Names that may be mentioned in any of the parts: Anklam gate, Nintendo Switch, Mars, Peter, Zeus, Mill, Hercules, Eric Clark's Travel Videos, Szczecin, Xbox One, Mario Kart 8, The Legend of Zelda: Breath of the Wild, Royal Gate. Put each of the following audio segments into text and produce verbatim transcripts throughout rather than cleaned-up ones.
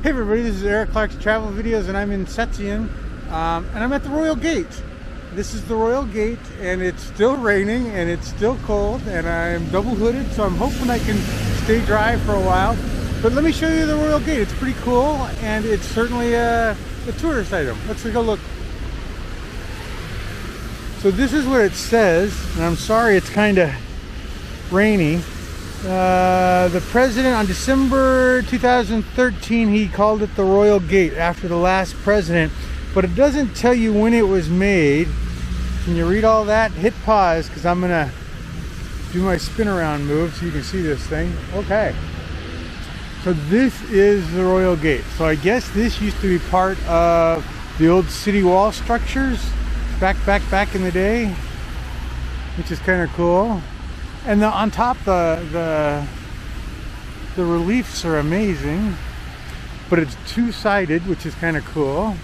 Hey everybody, this is Eric Clark's Travel Videos, and I'm in Szczecin, um, and I'm at the Royal Gate. This is the Royal Gate, and it's still raining, and it's still cold, and I'm double hooded, so I'm hoping I can stay dry for a while. But let me show you the Royal Gate. It's pretty cool, and it's certainly a, a tourist item. Let's go look. So this is what it says, and I'm sorry it's kind of rainy. Uh, the president on December two thousand thirteen, he called it the Royal Gate after the last president, but it doesn't tell you when it was made. Can you read all that? Hit pause because I'm gonna do my spin around move so you can see this thing. Okay, so this is the Royal Gate. So I guess this used to be part of the old city wall structures back back back in the day, which is kind of cool. And the, on top, the, the the reliefs are amazing, but it's two-sided, which is kind of cool.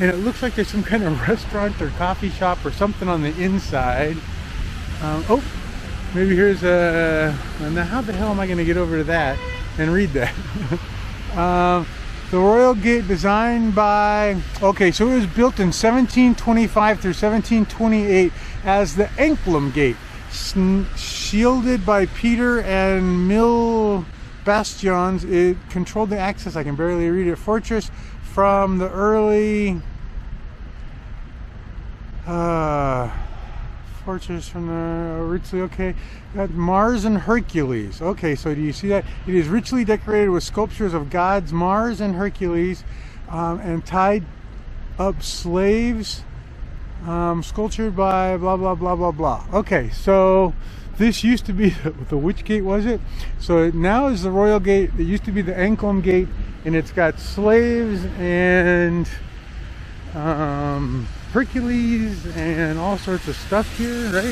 And it looks like there's some kind of restaurant or coffee shop or something on the inside. Um, oh, maybe here's a... Now, how the hell am I going to get over to that and read that? um, the Royal Gate, designed by... Okay, so it was built in seventeen twenty-five through seventeen twenty-eight as the Anklam Gate, shielded by Peter and Mill bastions. It controlled the access, I can barely read it, fortress from the early uh, fortress from the richly, okay, got Mars and Hercules. Okay, so do you see that? It is richly decorated with sculptures of gods Mars and Hercules, um, and tied up slaves, Um, sculptured by blah blah blah blah blah. Okay, so this used to be the, the which gate was it? So it now is the Royal Gate. It used to be the Anklam Gate, and it's got slaves and um, Hercules and all sorts of stuff here, right?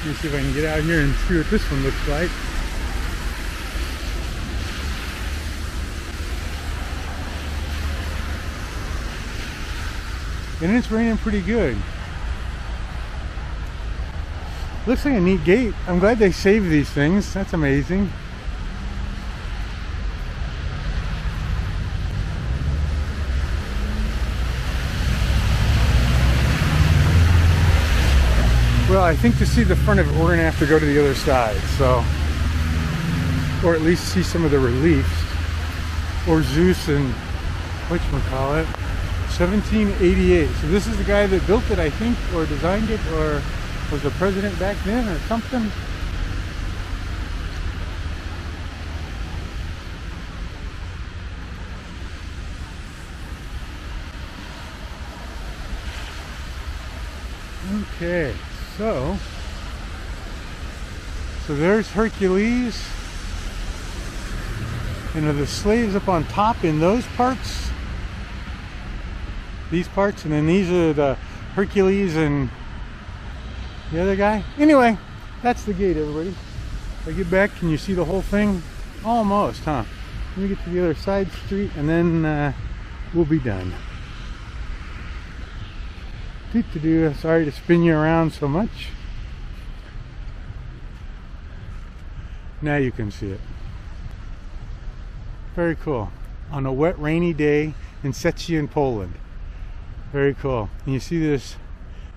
Let me see if I can get out here and see what this one looks like. And it's raining pretty good. Looks like a neat gate. I'm glad they saved these things. That's amazing. Well, I think to see the front of it, we're gonna have to go to the other side, so. Or at least see some of the reliefs. Or Zeus and whatchamacallit. seventeen eighty-eight. So this is the guy that built it, I think, or designed it, or was the president back then or something. Okay, so so there's Hercules, and are the slaves up on top in those parts? These parts, and then these are the Hercules and the other guy. Anyway, that's the gate, everybody. If I get back, can you see the whole thing? Almost, huh? Let me get to the other side street, and then uh, we'll be done. Doo-doo-doo. Sorry to spin you around so much. Now you can see it. Very cool. On a wet, rainy day in Szczecin, Poland. Very cool. And you see this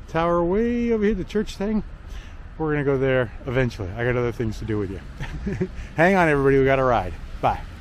tower way over here, the church thing? We're gonna go there eventually. I got other things to do with you. Hang on everybody, we got a ride. Bye.